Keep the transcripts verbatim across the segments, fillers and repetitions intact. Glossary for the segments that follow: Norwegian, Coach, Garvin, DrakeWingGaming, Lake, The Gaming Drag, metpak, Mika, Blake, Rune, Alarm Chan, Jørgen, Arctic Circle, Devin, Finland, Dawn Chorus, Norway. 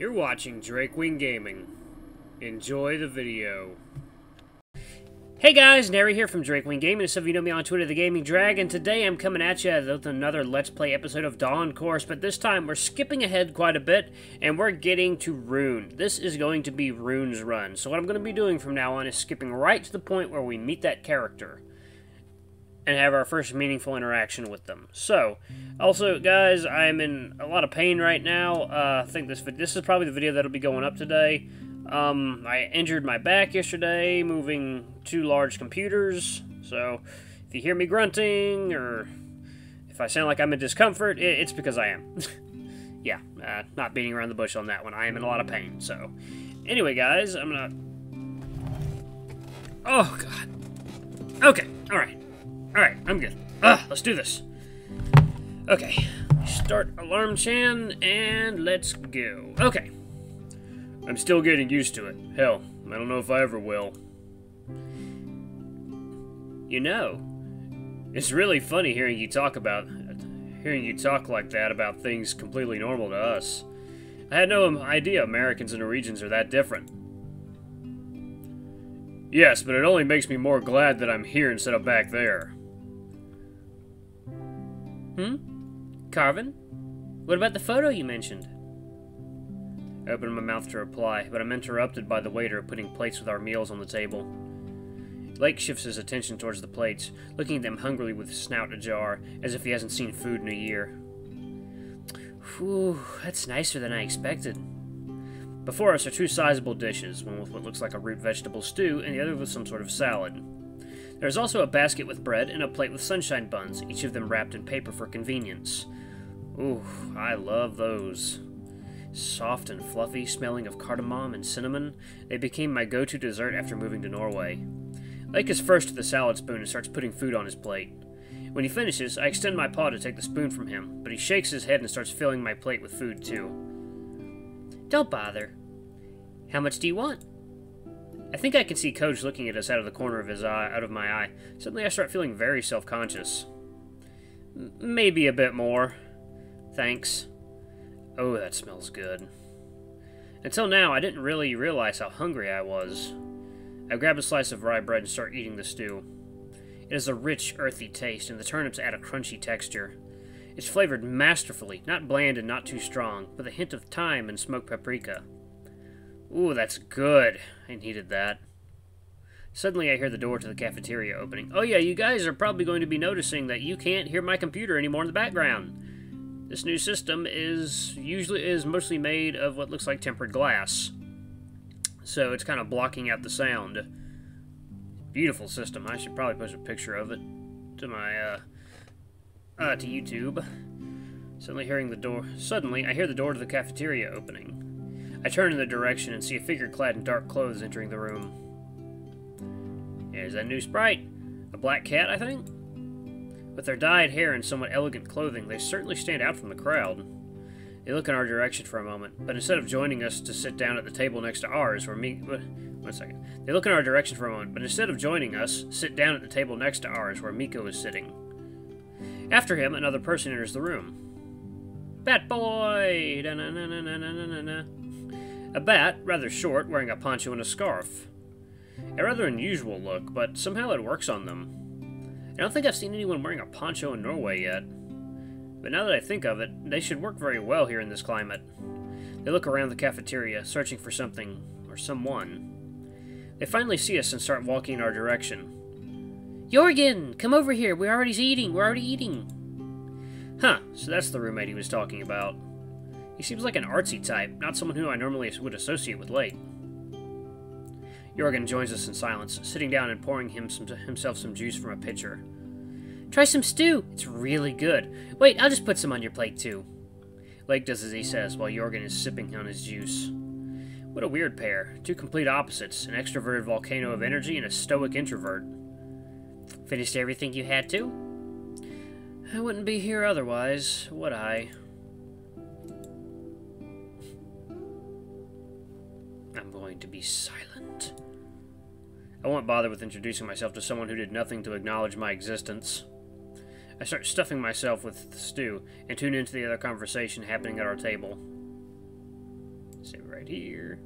You're watching DrakeWingGaming. Enjoy the video. Hey guys, Nary here from DrakeWingGaming. Some of you know me on Twitter, The Gaming Drag, and today I'm coming at you with another Let's Play episode of Dawn Chorus, but this time we're skipping ahead quite a bit, and we're getting to Rune. This is going to be Rune's run, so what I'm going to be doing from now on is skipping right to the point where we meet that character and have our first meaningful interaction with them. So, also, guys, I'm in a lot of pain right now. Uh, I think this this is probably the video that'll be going up today. Um, I injured my back yesterday moving two large computers. So, if you hear me grunting or if I sound like I'm in discomfort, it, it's because I am. yeah, uh, not beating around the bush on that one. I am in a lot of pain. So, anyway, guys, I'm gonna. Oh God. Okay. All right. Alright, I'm good. Ugh, let's do this. Okay, start Alarm Chan, and let's go. Okay. I'm still getting used to it. Hell, I don't know if I ever will. You know, it's really funny hearing you talk about... hearing you talk like that about things completely normal to us. I had no idea Americans and Norwegians are that different. Yes, but it only makes me more glad that I'm here instead of back there. Hmm? Garvin? What about the photo you mentioned? I opened my mouth to reply, but I'm interrupted by the waiter putting plates with our meals on the table. Blake shifts his attention towards the plates, looking at them hungrily with his snout ajar, as if he hasn't seen food in a year. Phew, that's nicer than I expected. Before us are two sizable dishes, one with what looks like a root vegetable stew, and the other with some sort of salad. There is also a basket with bread and a plate with sunshine buns, each of them wrapped in paper for convenience. Ooh, I love those. Soft and fluffy, smelling of cardamom and cinnamon, they became my go-to dessert after moving to Norway. Lake is first to the salad spoon and starts putting food on his plate. When he finishes, I extend my paw to take the spoon from him, but he shakes his head and starts filling my plate with food too. Don't bother. How much do you want? I think I can see Coach looking at us out of the corner of his eye, out of my eye. Suddenly I start feeling very self-conscious. M- maybe a bit more. Thanks. Oh, that smells good. Until now, I didn't really realize how hungry I was. I grab a slice of rye bread and start eating the stew. It has a rich, earthy taste, and the turnips add a crunchy texture. It's flavored masterfully, not bland and not too strong, with a hint of thyme and smoked paprika. Ooh, that's good. I needed that. Suddenly I hear the door to the cafeteria opening. Oh yeah, you guys are probably going to be noticing that you can't hear my computer anymore in the background. This new system is usually is mostly made of what looks like tempered glass. So it's kind of blocking out the sound. Beautiful system. I should probably post a picture of it to my uh uh to YouTube. Suddenly hearing the door suddenly I hear the door to the cafeteria opening. I turn in the direction and see a figure clad in dark clothes entering the room. Here's that new sprite. A black cat, I think? With their dyed hair and somewhat elegant clothing, they certainly stand out from the crowd. They look in our direction for a moment, but instead of joining us to sit down at the table next to ours, where me... One second. They look in our direction for a moment, but instead of joining us, sit down at the table next to ours, where Mika is sitting. After him, another person enters the room. Bat boy! Da-na-na-na-na-na-na-na. A bat, rather short, wearing a poncho and a scarf. A rather unusual look, but somehow it works on them. I don't think I've seen anyone wearing a poncho in Norway yet. But now that I think of it, they should work very well here in this climate. They look around the cafeteria, searching for something, or someone. They finally see us and start walking in our direction. Jørgen! Come over here! We're already eating! We're already eating! Huh, so that's the roommate he was talking about. He seems like an artsy type, not someone who I normally would associate with Lake. Jørgen joins us in silence, sitting down and pouring him some, himself some juice from a pitcher. Try some stew! It's really good. Wait, I'll just put some on your plate, too. Lake does as he says, while Jørgen is sipping on his juice. What a weird pair. Two complete opposites, an extroverted volcano of energy and a stoic introvert. Finished everything you had to? I wouldn't be here otherwise, would I? I'm going to be silent. I won't bother with introducing myself to someone who did nothing to acknowledge my existence. I start stuffing myself with the stew and tune into the other conversation happening at our table. save right here.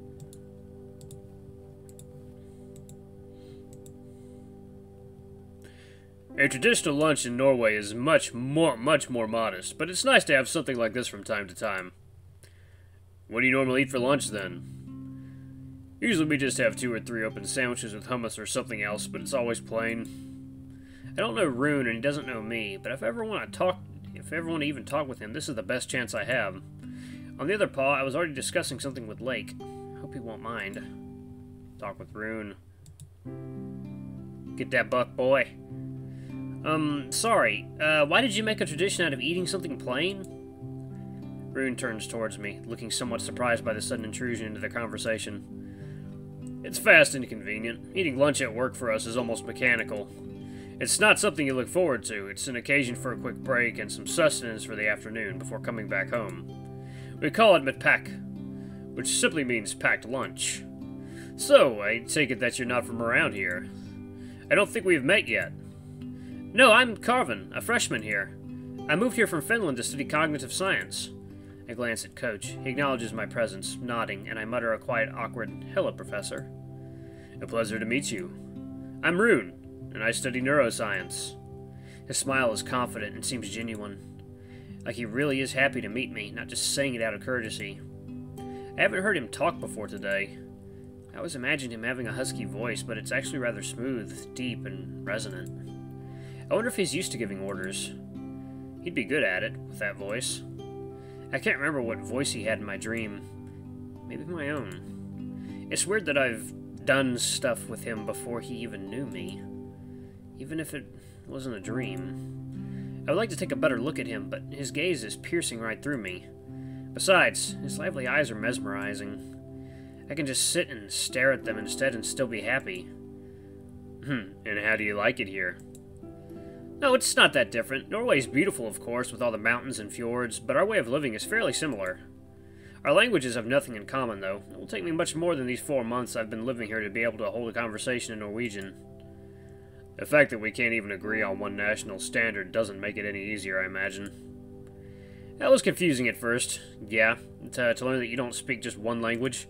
A traditional lunch in Norway is much more, much more modest, but it's nice to have something like this from time to time. What do you normally eat for lunch, then? Usually we just have two or three open sandwiches with hummus or something else, but it's always plain. I don't know Rune, and he doesn't know me, but if I ever want to talk, if I ever want to even talk with him, this is the best chance I have. On the other paw, I was already discussing something with Lake. I hope he won't mind. Talk with Rune. Get that buck, boy. Um, sorry, uh, why did you make a tradition out of eating something plain? Rune turns towards me, looking somewhat surprised by the sudden intrusion into the conversation. It's fast and convenient. Eating lunch at work for us is almost mechanical. It's not something you look forward to. It's an occasion for a quick break and some sustenance for the afternoon before coming back home. We call it metpak, which simply means packed lunch. So, I take it that you're not from around here. I don't think we've met yet. No, I'm Garvin, a freshman here. I moved here from Finland to study cognitive science. I glance at Coach. He acknowledges my presence, nodding, and I mutter a quiet, awkward, hello, Professor. A pleasure to meet you. I'm Rune, and I study neuroscience. His smile is confident and seems genuine. Like he really is happy to meet me, not just saying it out of courtesy. I haven't heard him talk before today. I always imagined him having a husky voice, but it's actually rather smooth, deep, and resonant. I wonder if he's used to giving orders. He'd be good at it, with that voice. I can't remember what voice he had in my dream. Maybe my own. It's weird that I've done stuff with him before he even knew me. Even if it wasn't a dream. I would like to take a better look at him, but his gaze is piercing right through me. Besides, his lively eyes are mesmerizing. I can just sit and stare at them instead and still be happy. Hmm, and how do you like it here? No, it's not that different. Norway's beautiful, of course, with all the mountains and fjords, but our way of living is fairly similar. Our languages have nothing in common, though. It will take me much more than these four months I've been living here to be able to hold a conversation in Norwegian. The fact that we can't even agree on one national standard doesn't make it any easier, I imagine. That was confusing at first, yeah, to, to learn that you don't speak just one language.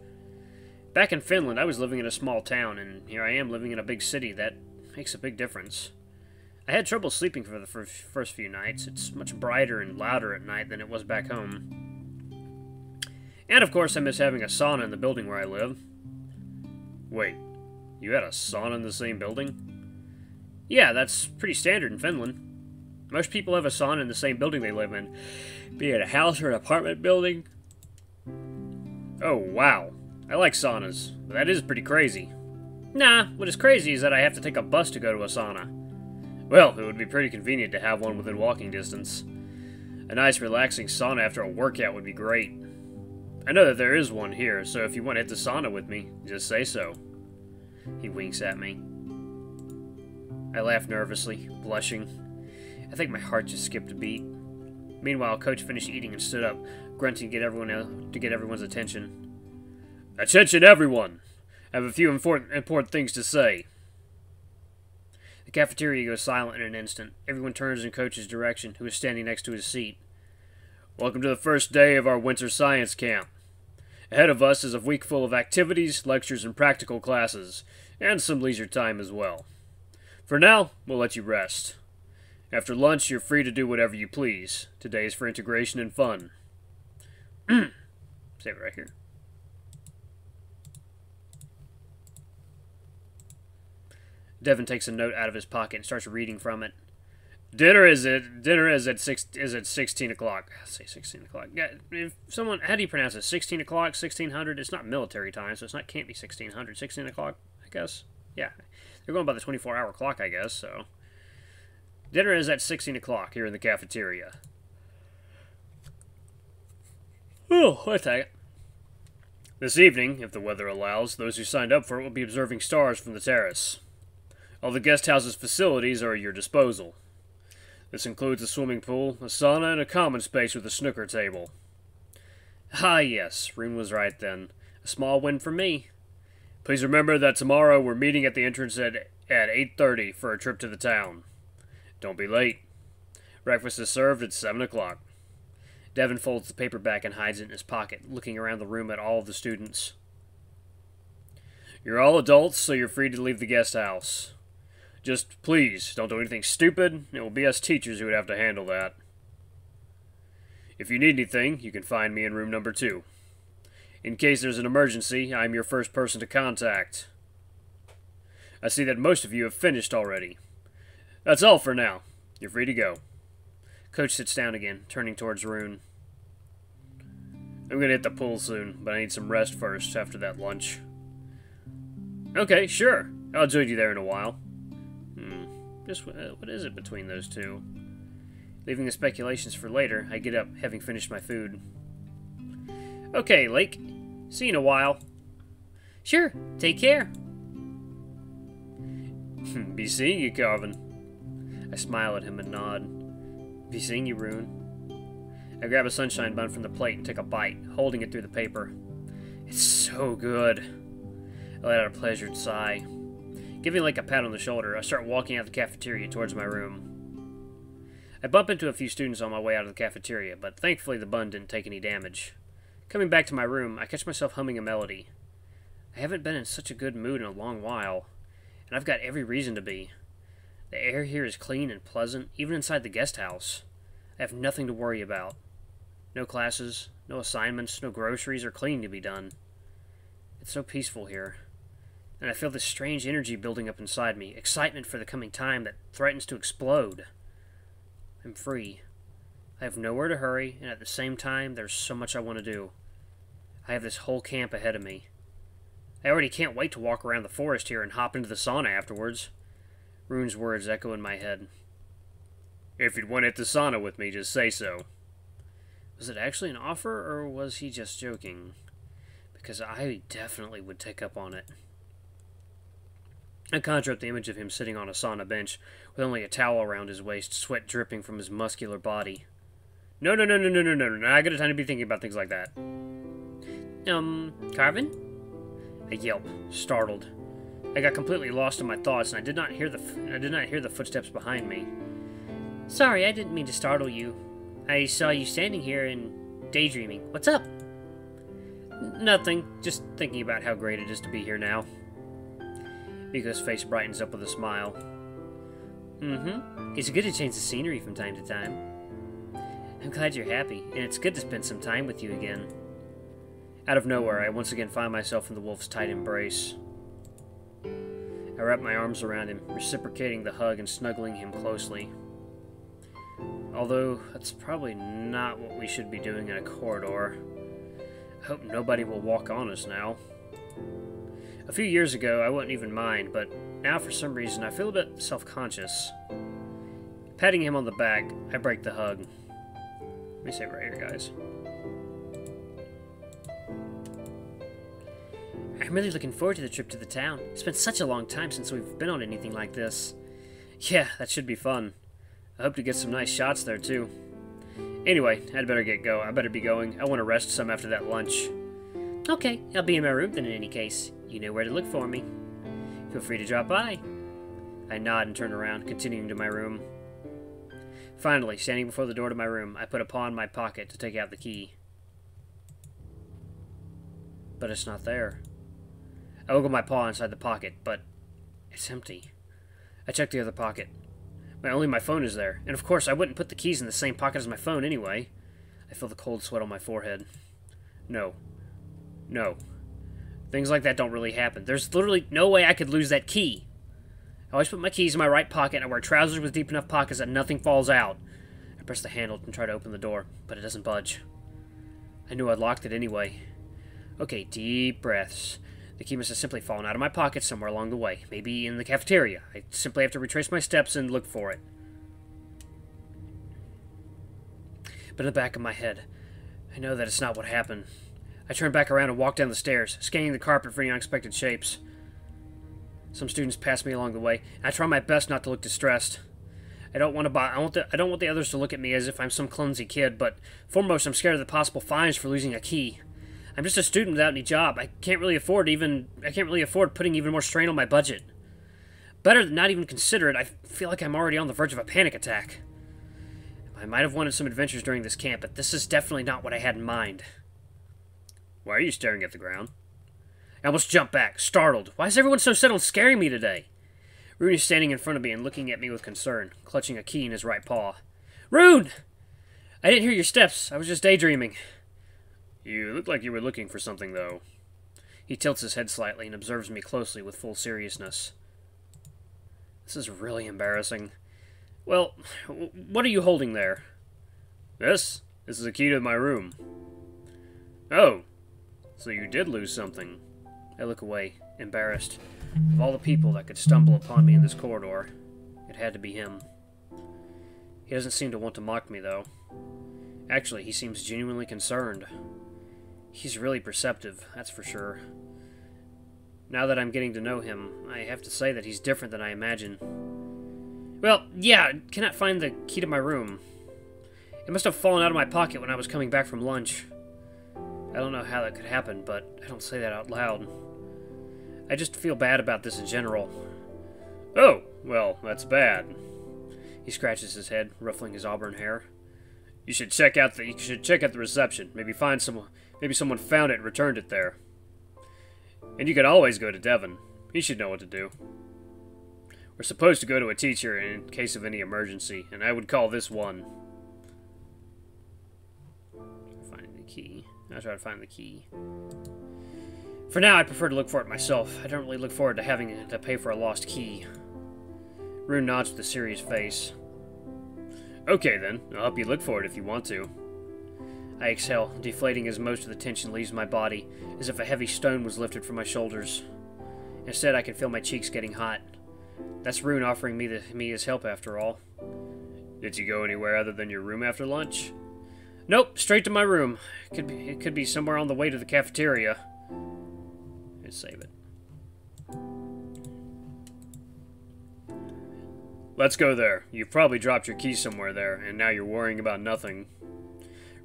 Back in Finland, I was living in a small town, and here I am living in a big city. That makes a big difference. I had trouble sleeping for the first few nights. It's much brighter and louder at night than it was back home. And of course I miss having a sauna in the building where I live. Wait, you had a sauna in the same building? Yeah, that's pretty standard in Finland. Most people have a sauna in the same building they live in, be it a house or an apartment building. Oh wow, I like saunas, but that is pretty crazy. Nah, what is crazy is that I have to take a bus to go to a sauna. Well, it would be pretty convenient to have one within walking distance. A nice relaxing sauna after a workout would be great. I know that there is one here, so if you want to hit the sauna with me, just say so. He winks at me. I laugh nervously, blushing. I think my heart just skipped a beat. Meanwhile, Coach finished eating and stood up, grunting to get everyone to get everyone's attention. Attention everyone! I have a few important, important things to say. The cafeteria goes silent in an instant. Everyone turns in Coach's direction, who is standing next to his seat. Welcome to the first day of our winter science camp. Ahead of us is a week full of activities, lectures, and practical classes, and some leisure time as well. For now, we'll let you rest. After lunch, you're free to do whatever you please. Today is for integration and fun. Save it right here. Devin takes a note out of his pocket and starts reading from it. Dinner is at dinner is at six is at sixteen o'clock. I say sixteen o'clock. Yeah, if someone, how do you pronounce it? Sixteen o'clock, sixteen hundred. It's not military time, so it's not can't be sixteen hundred. Sixteen o'clock, I guess. Yeah, they're going by the twenty-four hour clock, I guess. So dinner is at sixteen o'clock here in the cafeteria. Oh, I take it. This evening, if the weather allows, those who signed up for it will be observing stars from the terrace. All the guest house's facilities are at your disposal. This includes a swimming pool, a sauna, and a common space with a snooker table. Ah yes, Rune was right then. A small win for me. Please remember that tomorrow we're meeting at the entrance at, at eight thirty for a trip to the town. Don't be late. Breakfast is served at seven o'clock. Devin folds the paper back and hides it in his pocket, looking around the room at all of the students. You're all adults, so you're free to leave the guest house. Just please, don't do anything stupid. It will be us teachers who would have to handle that. If you need anything, you can find me in room number two. In case there's an emergency, I'm your first person to contact. I see that most of you have finished already. That's all for now. You're free to go. Coach sits down again, turning towards Rune. I'm going to hit the pool soon, but I need some rest first after that lunch. Okay, sure. I'll join you there in a while. Hmm. Just uh, what is it between those two? Leaving the speculations for later, I get up, having finished my food. Okay, Lake. See you in a while. Sure. Take care. Be seeing you, Garvin. I smile at him and nod. Be seeing you, Rune. I grab a sunshine bun from the plate and take a bite, holding it through the paper. It's so good. I let out a pleasured sigh. Giving Lake a pat on the shoulder, I start walking out the cafeteria towards my room. I bump into a few students on my way out of the cafeteria, but thankfully the bun didn't take any damage. Coming back to my room, I catch myself humming a melody. I haven't been in such a good mood in a long while, and I've got every reason to be. The air here is clean and pleasant, even inside the guest house. I have nothing to worry about. No classes, no assignments, no groceries or cleaning to be done. It's so peaceful here, and I feel this strange energy building up inside me, excitement for the coming time that threatens to explode. I'm free. I have nowhere to hurry, and at the same time, there's so much I want to do. I have this whole camp ahead of me. I already can't wait to walk around the forest here and hop into the sauna afterwards. Rune's words echo in my head. If you'd want to hit the sauna with me, just say so. Was it actually an offer, or was he just joking? Because I definitely would take up on it. I conjure up the image of him sitting on a sauna bench, with only a towel around his waist, sweat dripping from his muscular body. No, no, no, no, no, no, no, no, I got a time to be thinking about things like that. Um, Garvin? I yelp, startled. I got completely lost in my thoughts, and I did not hear the f I did not hear the footsteps behind me. Sorry, I didn't mean to startle you. I saw you standing here and daydreaming. What's up? Nothing. Just thinking about how great it is to be here now. Mika's face brightens up with a smile. Mm-hmm. It's good to change the scenery from time to time. I'm glad you're happy, and it's good to spend some time with you again. Out of nowhere, I once again find myself in the wolf's tight embrace. I wrap my arms around him, reciprocating the hug and snuggling him closely. Although, that's probably not what we should be doing in a corridor. I hope nobody will walk on us now. A few years ago, I wouldn't even mind, but now for some reason I feel a bit self-conscious. Patting him on the back, I break the hug. Let me say it right here, guys. I'm really looking forward to the trip to the town. It's been such a long time since we've been on anything like this. Yeah, that should be fun. I hope to get some nice shots there, too. Anyway, I'd better get go. I better be going. I want to rest some after that lunch. Okay, I'll be in my room then in any case. You know where to look for me. Feel free to drop by. I nod and turn around, continuing to my room. Finally, standing before the door to my room, I put a paw in my pocket to take out the key. But it's not there. I wiggle my paw inside the pocket, but it's empty. I check the other pocket. But only my phone is there, and of course I wouldn't put the keys in the same pocket as my phone anyway. I feel the cold sweat on my forehead. No. No. Things like that don't really happen. There's literally no way I could lose that key. I always put my keys in my right pocket, and I wear trousers with deep enough pockets that nothing falls out. I press the handle and try to open the door, but it doesn't budge. I knew I'd locked it anyway. Okay, deep breaths. The key must have simply fallen out of my pocket somewhere along the way. Maybe in the cafeteria. I simply have to retrace my steps and look for it. But in the back of my head, I know that it's not what happened. I turn back around and walk down the stairs, scanning the carpet for any unexpected shapes. Some students pass me along the way, and I try my best not to look distressed. I don't want to buy, I want the, I don't want the others to look at me as if I'm some clumsy kid, but foremost, I'm scared of the possible fines for losing a key. I'm just a student without any job. I can't really afford even. I can't really afford putting even more strain on my budget. Better than not even consider it. I feel like I'm already on the verge of a panic attack. I might have wanted some adventures during this camp, but this is definitely not what I had in mind. Why are you staring at the ground? I almost jumped back, startled. Why is everyone so set on scaring me today? Rune is standing in front of me and looking at me with concern, clutching a key in his right paw. Rune! I didn't hear your steps. I was just daydreaming. You looked like you were looking for something, though. He tilts his head slightly and observes me closely with full seriousness. This is really embarrassing. Well, what are you holding there? This? This is a key to my room. Oh, so you did lose something. I look away, embarrassed. Of all the people that could stumble upon me in this corridor, it had to be him. He doesn't seem to want to mock me, though. Actually, he seems genuinely concerned. He's really perceptive, that's for sure. Now that I'm getting to know him, I have to say that he's different than I imagine. Well, yeah, cannot find the key to my room. It must have fallen out of my pocket when I was coming back from lunch. I don't know how that could happen, but I don't say that out loud. I just feel bad about this in general. Oh, well, that's bad. He scratches his head, ruffling his auburn hair. You should check out the you should check out the reception. Maybe find someone maybe someone found it and returned it there. And you could always go to Devin. He should know what to do. We're supposed to go to a teacher in case of any emergency, and I would call this one. Find the key. I'll try to find the key. For now, I prefer to look for it myself. I don't really look forward to having to pay for a lost key. Rune nods with a serious face. Okay then, I'll help you look for it if you want to. I exhale, deflating as most of the tension leaves my body, as if a heavy stone was lifted from my shoulders. Instead, I can feel my cheeks getting hot. That's Rune offering me, the, me his help after all. Did you go anywhere other than your room after lunch? Nope, straight to my room. Could be, it could be somewhere on the way to the cafeteria. Let's save it. Let's go there. You've probably dropped your key somewhere there, and now you're worrying about nothing.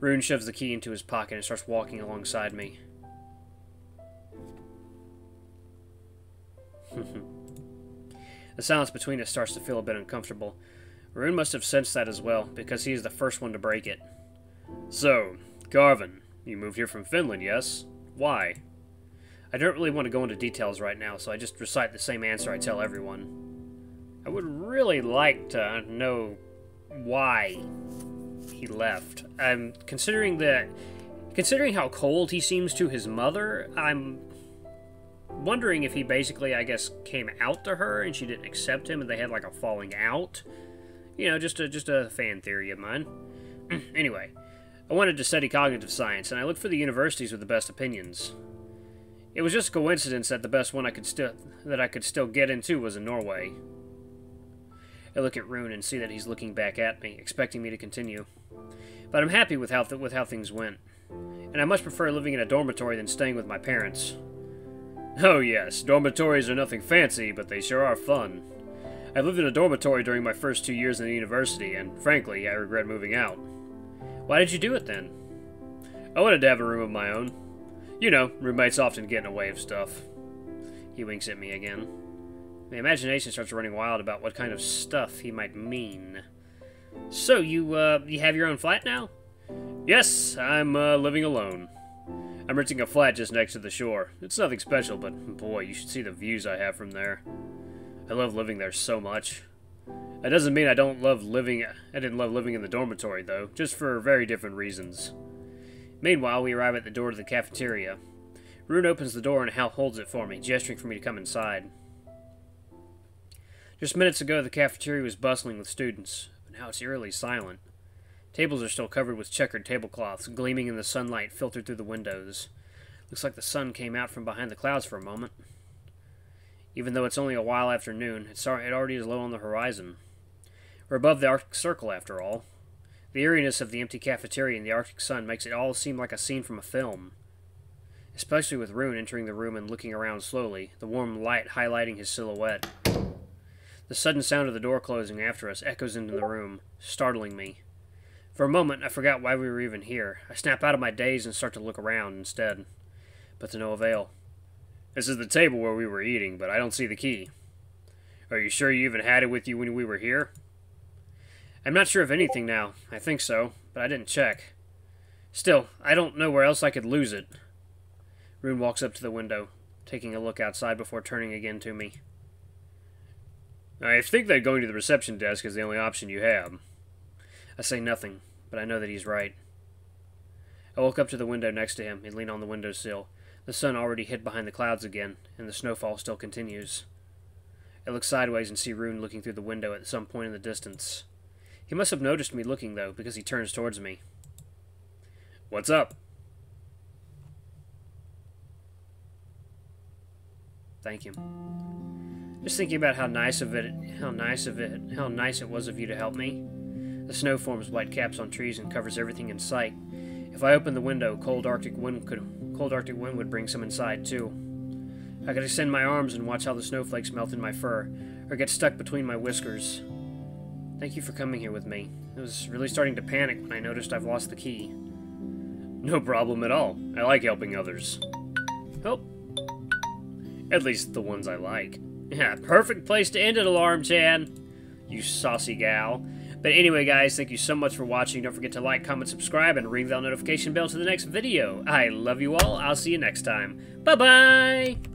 Rune shoves the key into his pocket and starts walking alongside me. The silence between us starts to feel a bit uncomfortable. Rune must have sensed that as well, because he is the first one to break it. So, Garvin, you moved here from Finland, yes? Why? I don't really want to go into details right now, so I just recite the same answer I tell everyone. I would really like to know why he left. I'm considering that, considering how cold he seems to his mother, I'm wondering if he basically, I guess, came out to her and she didn't accept him and they had like a falling out. You know, just a, just a fan theory of mine. Anyway, I wanted to study cognitive science and I looked for the universities with the best opinions. It was just a coincidence that the best one I could still that I could still get into was in Norway. I look at Rune and see that he's looking back at me, expecting me to continue. But I'm happy with how, th with how things went. And I much prefer living in a dormitory than staying with my parents. Oh yes, dormitories are nothing fancy, but they sure are fun. I lived in a dormitory during my first two years in the university, and frankly, I regret moving out. Why did you do it then? I wanted to have a room of my own. You know, roommates often get in the way of stuff. He winks at me again. My imagination starts running wild about what kind of stuff he might mean. So, you, uh, you have your own flat now? Yes, I'm, uh, living alone. I'm renting a flat just next to the shore. It's nothing special, but boy, you should see the views I have from there. I love living there so much. That doesn't mean I don't love living, I didn't love living in the dormitory, though, just for very different reasons. Meanwhile, we arrive at the door to the cafeteria. Rune opens the door and Hal holds it for me, gesturing for me to come inside. Just minutes ago, the cafeteria was bustling with students, but now it's eerily silent. Tables are still covered with checkered tablecloths, gleaming in the sunlight filtered through the windows. Looks like the sun came out from behind the clouds for a moment. Even though it's only a while after noon, it already is low on the horizon. We're above the Arctic Circle, after all. The eeriness of the empty cafeteria and the Arctic sun makes it all seem like a scene from a film. Especially with Rune entering the room and looking around slowly, the warm light highlighting his silhouette. The sudden sound of the door closing after us echoes into the room, startling me. For a moment, I forgot why we were even here. I snap out of my daze and start to look around instead, but to no avail. This is the table where we were eating, but I don't see the key. Are you sure you even had it with you when we were here? I'm not sure of anything now. I think so, but I didn't check. Still, I don't know where else I could lose it. Rune walks up to the window, taking a look outside before turning again to me. I think that going to the reception desk is the only option you have. I say nothing, but I know that he's right. I walk up to the window next to him and lean on the windowsill. The sun already hid behind the clouds again, and the snowfall still continues. I look sideways and see Rune looking through the window at some point in the distance. He must have noticed me looking, though, because he turns towards me. What's up? Thank you. Just thinking about how nice of it, how nice of it, how nice it was of you to help me. The snow forms white caps on trees and covers everything in sight. If I opened the window, cold Arctic wind could, cold Arctic wind would bring some inside too. I could extend my arms and watch how the snowflakes melt in my fur, or get stuck between my whiskers. Thank you for coming here with me. I was really starting to panic when I noticed I've lost the key. No problem at all. I like helping others. Help. At least the ones I like. Yeah, perfect place to end it, Alarm Chan. You saucy gal. But anyway, guys, thank you so much for watching. Don't forget to like, comment, subscribe, and ring that notification bell to the next video. I love you all. I'll see you next time. Bye-bye!